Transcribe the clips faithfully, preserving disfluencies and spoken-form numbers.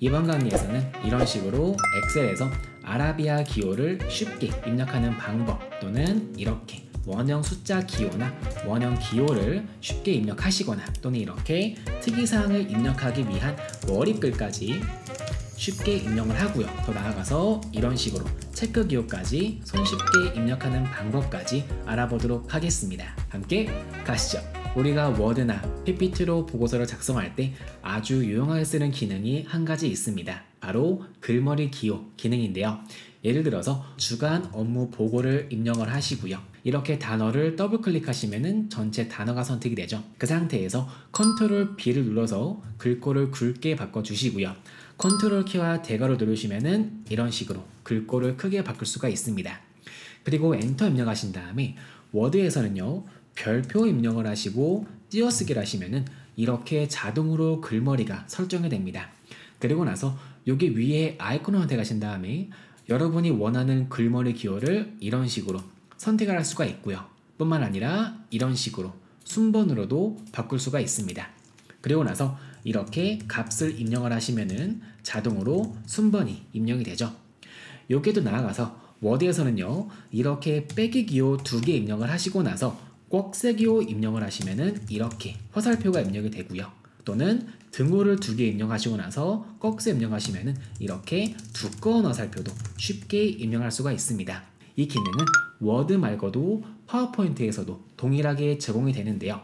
이번 강의에서는 이런 식으로 엑셀에서 아라비아 기호를 쉽게 입력하는 방법, 또는 이렇게 원형 숫자 기호나 원형 기호를 쉽게 입력하시거나, 또는 이렇게 특이사항을 입력하기 위한 머리글까지 쉽게 입력을 하고요, 더 나아가서 이런 식으로 체크 기호까지 손쉽게 입력하는 방법까지 알아보도록 하겠습니다. 함께 가시죠. 우리가 워드나 피피티로 보고서를 작성할 때 아주 유용하게 쓰는 기능이 한 가지 있습니다. 바로 글머리 기호 기능인데요. 예를 들어서 주간 업무 보고를 입력을 하시고요, 이렇게 단어를 더블 클릭하시면 전체 단어가 선택이 되죠. 그 상태에서 컨트롤 비를 눌러서 글꼴을 굵게 바꿔주시고요, 컨트롤 키와 대괄호 누르시면 이런 식으로 글꼴을 크게 바꿀 수가 있습니다. 그리고 엔터 입력하신 다음에 워드에서는요, 별표 입력을 하시고 띄어쓰기를 하시면 이렇게 자동으로 글머리가 설정이 됩니다. 그리고 나서 여기 위에 아이콘을 선택하신 다음에 여러분이 원하는 글머리 기호를 이런 식으로 선택을 할 수가 있고요, 뿐만 아니라 이런 식으로 순번으로도 바꿀 수가 있습니다. 그리고 나서 이렇게 값을 입력을 하시면은 자동으로 순번이 입력이 되죠. 여기에도 나아가서 워드에서는요, 이렇게 빼기 기호 두 개 입력을 하시고 나서 꺽쇠 기호 입력을 하시면은 이렇게 화살표가 입력이 되고요, 또는 등호를 두 개 입력하시고 나서 꺽쇠 입력하시면은 이렇게 두꺼운 화살표도 쉽게 입력할 수가 있습니다. 이 기능은 워드 말고도 파워포인트에서도 동일하게 제공이 되는데요,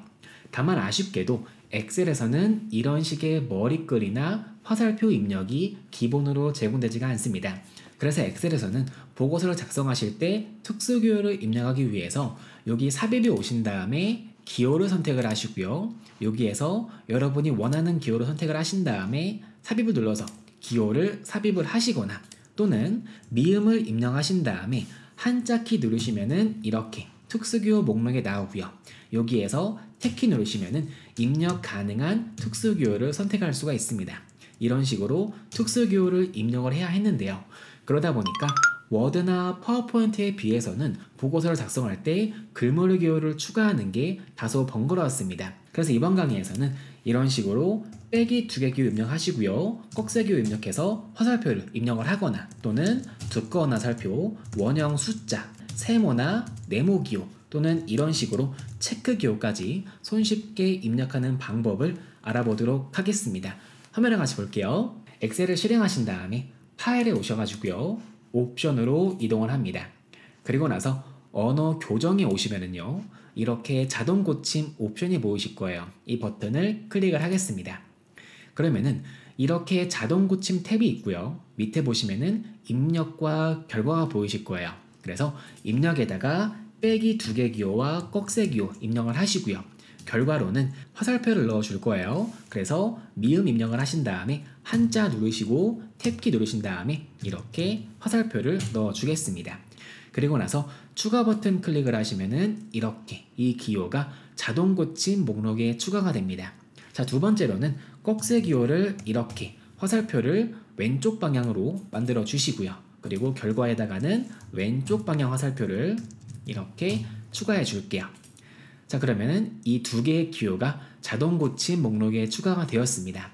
다만 아쉽게도 엑셀에서는 이런 식의 머리글이나 화살표 입력이 기본으로 제공되지가 않습니다. 그래서 엑셀에서는 보고서를 작성하실 때 특수 기호를 입력하기 위해서 여기 삽입에 오신 다음에 기호를 선택을 하시고요, 여기에서 여러분이 원하는 기호를 선택을 하신 다음에 삽입을 눌러서 기호를 삽입을 하시거나, 또는 미음을 입력하신 다음에 한자키 누르시면은 이렇게 특수기호 목록에 나오고요, 여기에서 탭키 누르시면은 입력 가능한 특수기호를 선택할 수가 있습니다. 이런 식으로 특수기호를 입력을 해야 했는데요, 그러다 보니까 워드나 파워포인트에 비해서는 보고서를 작성할 때 글머리 기호를 추가하는 게 다소 번거로웠습니다. 그래서 이번 강의에서는 이런 식으로 빼기 두 개 기호 입력하시고요, 꺽쇠 기호 입력해서 화살표를 입력을 하거나, 또는 두꺼운 화살표, 원형 숫자, 세모나 네모 기호, 또는 이런 식으로 체크 기호까지 손쉽게 입력하는 방법을 알아보도록 하겠습니다. 화면을 같이 볼게요. 엑셀을 실행하신 다음에 파일에 오셔가지고요, 옵션으로 이동을 합니다. 그리고 나서 언어 교정에 오시면은요, 이렇게 자동 고침 옵션이 보이실 거예요. 이 버튼을 클릭을 하겠습니다. 그러면은 이렇게 자동 고침 탭이 있고요, 밑에 보시면은 입력과 결과가 보이실 거예요. 그래서 입력에다가 빼기 두 개 기호와 꺽쇠 기호 입력을 하시고요, 결과로는 화살표를 넣어줄 거예요. 그래서 미음 입력을 하신 다음에 한자 누르시고 탭키 누르신 다음에 이렇게 화살표를 넣어주겠습니다. 그리고 나서 추가 버튼 클릭을 하시면은 이렇게 이 기호가 자동 고침 목록에 추가가 됩니다. 자, 두 번째로는 꺽쇠 기호를 이렇게 화살표를 왼쪽 방향으로 만들어 주시고요, 그리고 결과에다가는 왼쪽 방향 화살표를 이렇게 추가해 줄게요. 자, 그러면은 이 두 개의 기호가 자동 고침 목록에 추가가 되었습니다.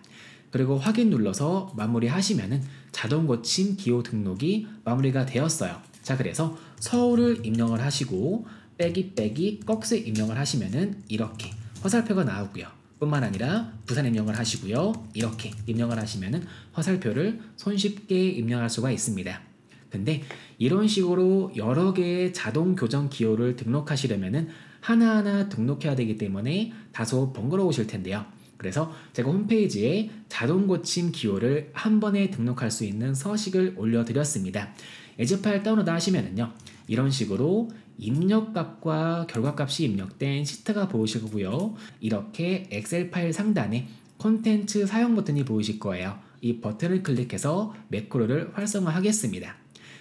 그리고 확인 눌러서 마무리 하시면은 자동 고침 기호 등록이 마무리가 되었어요. 자, 그래서 서울을 입력을 하시고 빼기 빼기 꺽쇠 입력을 하시면은 이렇게 화살표가 나오고요, 뿐만 아니라 부산 입력을 하시고요, 이렇게 입력을 하시면은 화살표를 손쉽게 입력할 수가 있습니다. 근데 이런 식으로 여러 개의 자동 교정 기호를 등록하시려면은 하나하나 등록해야 되기 때문에 다소 번거로우실 텐데요, 그래서 제가 홈페이지에 자동 고침 기호를 한 번에 등록할 수 있는 서식을 올려드렸습니다. 예제 파일 다운로드 하시면은요, 이런 식으로 입력값과 결과값이 입력된 시트가 보이실 거고요, 이렇게 엑셀 파일 상단에 콘텐츠 사용 버튼이 보이실 거예요. 이 버튼을 클릭해서 매크로를 활성화하겠습니다.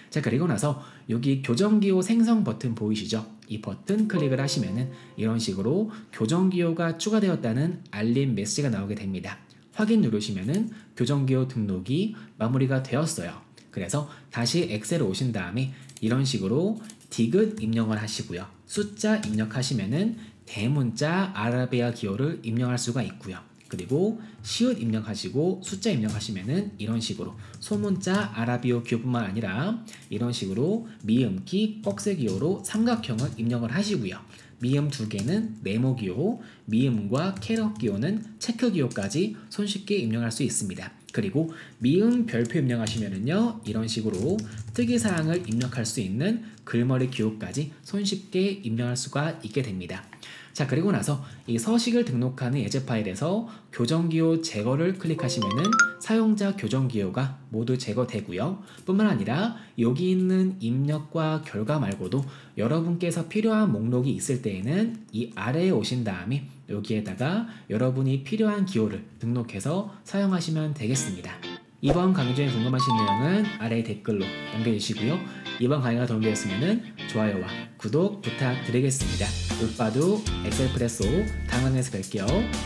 자, 그리고 나서 여기 교정기호 생성 버튼 보이시죠? 이 버튼 클릭을 하시면은 이런 식으로 교정기호가 추가되었다는 알림 메시지가 나오게 됩니다. 확인 누르시면은 교정기호 등록이 마무리가 되었어요. 그래서 다시 엑셀에 오신 다음에 이런 식으로 디귿 입력을 하시고요, 숫자 입력하시면은 대문자 아라비아 기호를 입력할 수가 있고요, 그리고 시옷 입력하시고 숫자 입력하시면은 이런 식으로 소문자, 아라비오, 기호뿐만 아니라 이런 식으로 미음기, 꺽쇠기호로 삼각형을 입력을 하시고요. 미음 두 개는 네모기호, 미음과 캐럿기호는 체크기호까지 손쉽게 입력할 수 있습니다. 그리고 미음 별표 입력하시면은요, 이런 식으로 특이사항을 입력할 수 있는 글머리 기호까지 손쉽게 입력할 수가 있게 됩니다. 자, 그리고 나서 이 서식을 등록하는 예제 파일에서 교정기호 제거를 클릭하시면은 사용자 교정기호가 모두 제거되고요. 뿐만 아니라 여기 있는 입력과 결과 말고도 여러분께서 필요한 목록이 있을 때에는 이 아래에 오신 다음에 여기에다가 여러분이 필요한 기호를 등록해서 사용하시면 되겠습니다. 이번 강의 중에 궁금하신 내용은 아래 댓글로 남겨주시고요. 이번 강의가 도움되었으면 좋아요와 구독 부탁드리겠습니다. 윽바두 엑셀프레소 다음 강의에서 뵐게요.